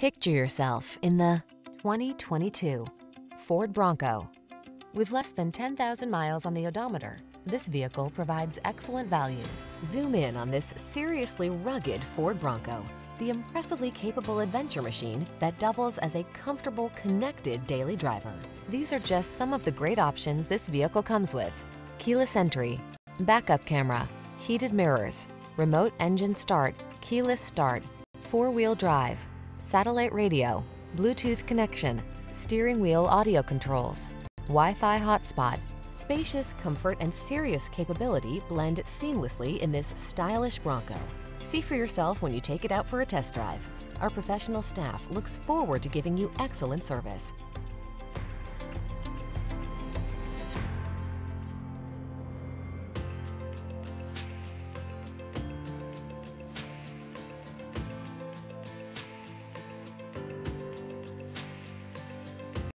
Picture yourself in the 2022 Ford Bronco. With less than 10,000 miles on the odometer, this vehicle provides excellent value. Zoom in on this seriously rugged Ford Bronco, the impressively capable adventure machine that doubles as a comfortable, connected daily driver. These are just some of the great options this vehicle comes with: keyless entry, backup camera, heated mirrors, remote engine start, keyless start, four-wheel drive, satellite radio, Bluetooth connection, steering wheel audio controls, Wi-Fi hotspot. Spacious comfort and serious capability blend seamlessly in this stylish Bronco. See for yourself when you take it out for a test drive. Our professional staff looks forward to giving you excellent service.